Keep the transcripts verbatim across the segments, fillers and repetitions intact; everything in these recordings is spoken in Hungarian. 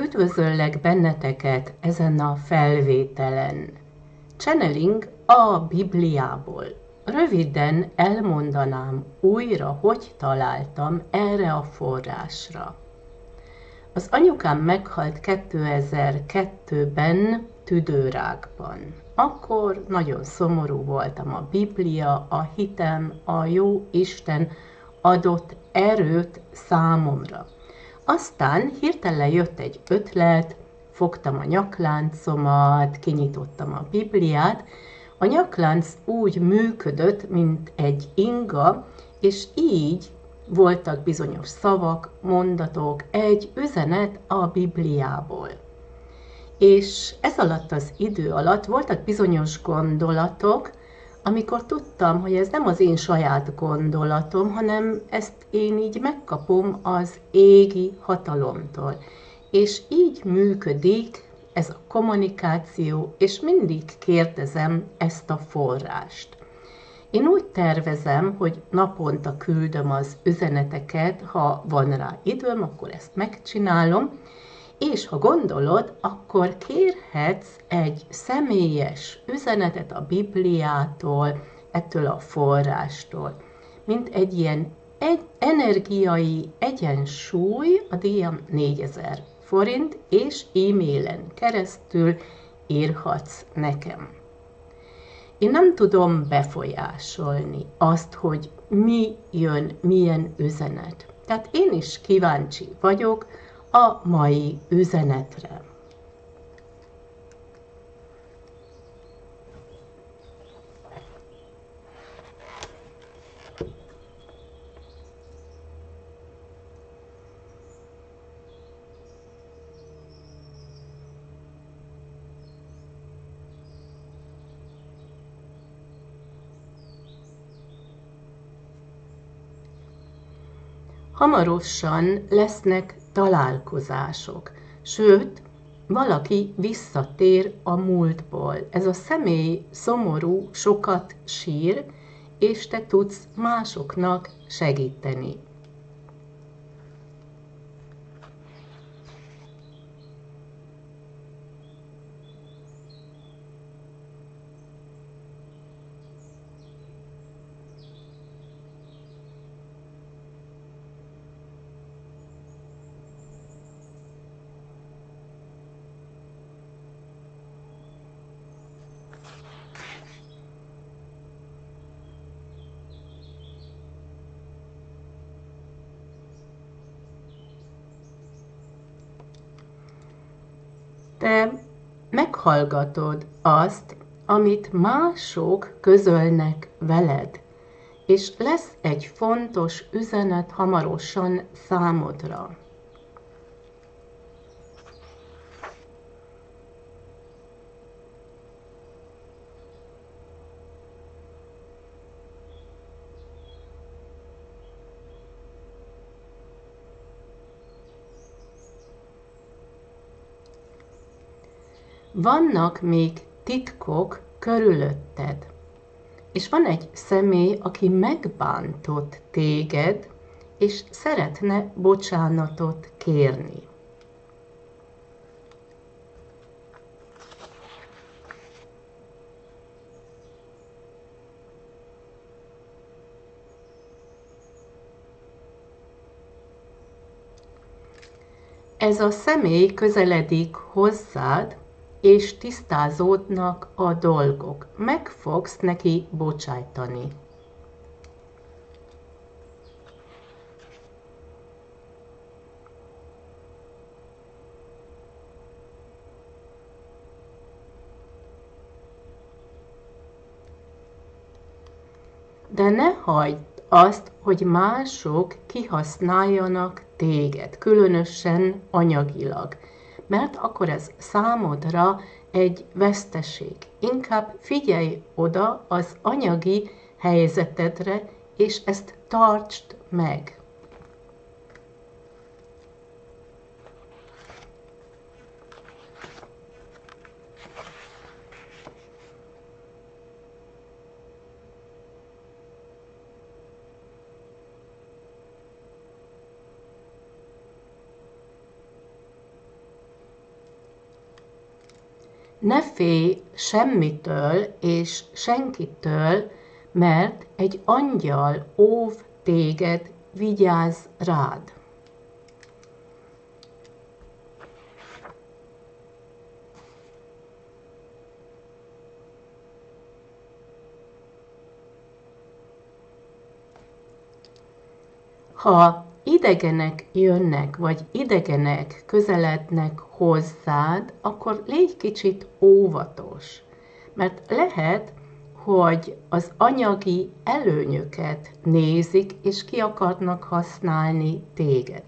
Üdvözöllek benneteket ezen a felvételen. Channeling a Bibliából. Röviden elmondanám újra, hogy találtam erre a forrásra. Az anyukám meghalt kétezer-kettőben tüdőrákban. Akkor nagyon szomorú voltam. A Biblia, a hitem, a jó Isten adott erőt számomra. Aztán hirtelen jött egy ötlet, fogtam a nyakláncomat, kinyitottam a Bibliát. A nyaklánc úgy működött, mint egy inga, és így voltak bizonyos szavak, mondatok, egy üzenet a Bibliából. És ez alatt az idő alatt voltak bizonyos gondolatok, amikor tudtam, hogy ez nem az én saját gondolatom, hanem ezt én így megkapom az égi hatalomtól. És így működik ez a kommunikáció, és mindig kérdezem ezt a forrást. Én úgy tervezem, hogy naponta küldöm az üzeneteket, ha van rá időm, akkor ezt megcsinálom, és ha gondolod, akkor kérhetsz egy személyes üzenetet a Bibliától, ettől a forrástól. Mint egy ilyen egy energiai egyensúly, a díjam négyezer forint, és e-mailen keresztül írhatsz nekem. Én nem tudom befolyásolni azt, hogy mi jön, milyen üzenet. Tehát én is kíváncsi vagyok a mai üzenetre. Hamarosan lesznek találkozások, sőt, valaki visszatér a múltból. Ez a személy szomorú, sokat sír, és te tudsz másoknak segíteni. Te meghallgatod azt, amit mások közölnek veled, és lesz egy fontos üzenet hamarosan számodra. Vannak még titkok körülötted, és van egy személy, aki megbántott téged, és szeretne bocsánatot kérni. Ez a személy közeledik hozzád, és tisztázódnak a dolgok. Meg fogsz neki bocsájtani. De ne hagyd azt, hogy mások kihasználjanak téged, különösen anyagilag, mert akkor ez számodra egy veszteség. Inkább figyelj oda az anyagi helyzetedre, és ezt tartsd meg. Ne félj semmitől és senkitől, mert egy angyal óv téged, vigyáz rád. Ha idegenek jönnek, vagy idegenek közelednek hozzád, akkor légy kicsit óvatos, mert lehet, hogy az anyagi előnyöket nézik, és ki akarnak használni téged.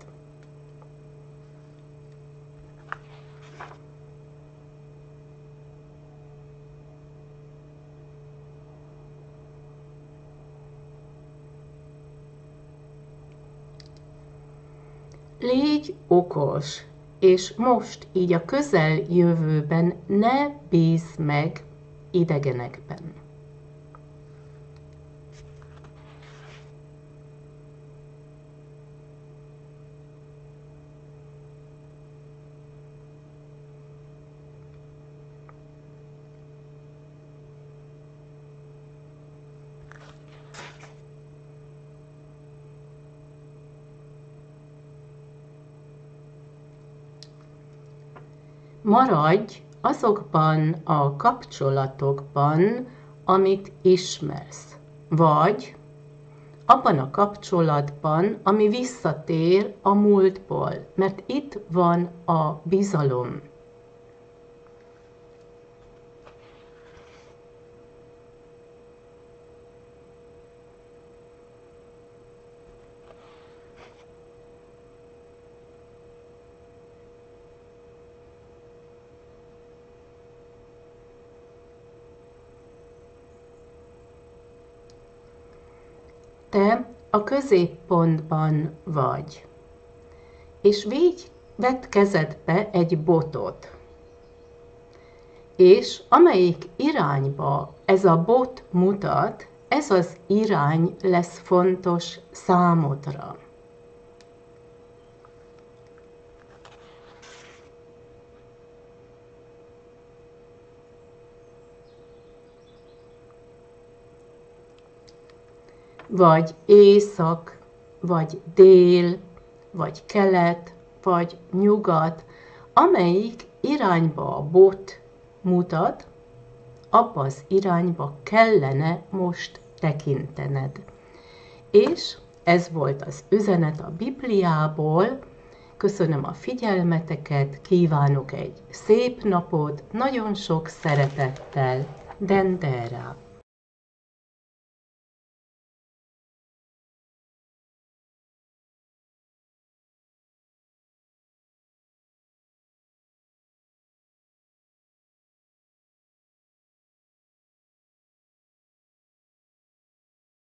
Légy okos, és most így a közeljövőben ne bízz meg idegenekben. Maradj azokban a kapcsolatokban, amit ismersz, vagy abban a kapcsolatban, ami visszatér a múltból, mert itt van a bizalom. Te a középpontban vagy, és végy, vedd kezedbe egy botot, és amelyik irányba ez a bot mutat, ez az irány lesz fontos számodra. Vagy észak, vagy dél, vagy kelet, vagy nyugat, amelyik irányba a bot mutat, abba az irányba kellene most tekintened. És ez volt az üzenet a Bibliából. Köszönöm a figyelmeteket, kívánok egy szép napot, nagyon sok szeretettel, Dendera!